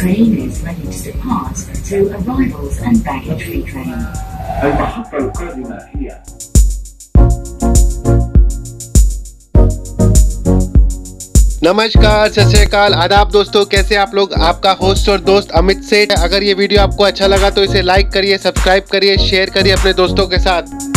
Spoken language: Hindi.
train is ready to depart to arrivals and baggage fee train. नमस्कार, सत श्री अकाल, आदाब दोस्तों, कैसे आप लोग। आपका होस्ट और दोस्त अमित सेठ। अगर ये वीडियो आपको अच्छा लगा तो इसे लाइक करिए, सब्सक्राइब करिए, शेयर करिए अपने दोस्तों के साथ।